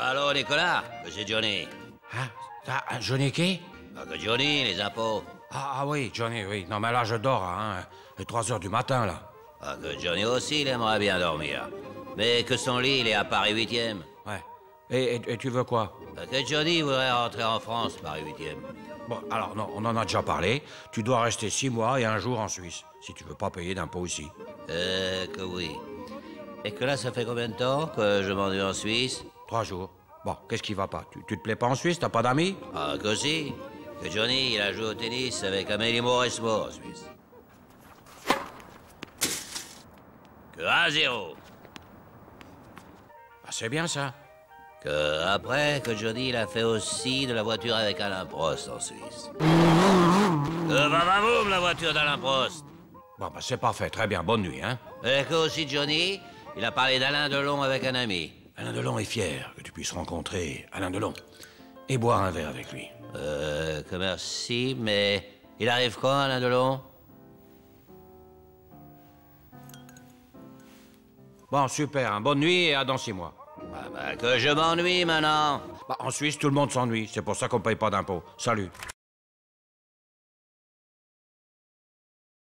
Allô, Nicolas? C'est Johnny. Hein? Johnny qui? Johnny, les impôts. Ah oui, Johnny, oui. Non, mais là, je dors, hein. Il est 3 h du matin, là. Ah, que Johnny aussi, il aimerait bien dormir. Mais que son lit, il est à Paris 8e. Ouais. Et tu veux quoi? Que Johnny voudrait rentrer en France, Paris 8e. Bon, alors, non, on en a déjà parlé. Tu dois rester 6 mois et 1 jour en Suisse, si tu veux pas payer d'impôts ici. Que oui. Et que là, ça fait combien de temps que je m'ennuie en Suisse? 3 jours. Bon, qu'est-ce qui va pas? Tu te plais pas en Suisse? T'as pas d'amis? Ah, que si. Que Johnny, il a joué au tennis avec Amélie Morismo en Suisse. Que 1-0. Ah, c'est bien ça. Que après, que Johnny, il a fait aussi de la voiture avec Alain Prost en Suisse. Que va-va-boum, la voiture d'Alain Prost. Bon, bah c'est parfait, très bien, bonne nuit, hein. Et que aussi Johnny, il a parlé d'Alain Delon avec un ami. Alain Delon est fier que tu puisses rencontrer Alain Delon et boire un verre avec lui. Que merci, mais il arrive quand, Alain Delon? Bon, super, hein, bonne nuit et à dans 6 mois. Bah, que je m'ennuie maintenant. Bah, en Suisse, tout le monde s'ennuie, c'est pour ça qu'on paye pas d'impôts. Salut.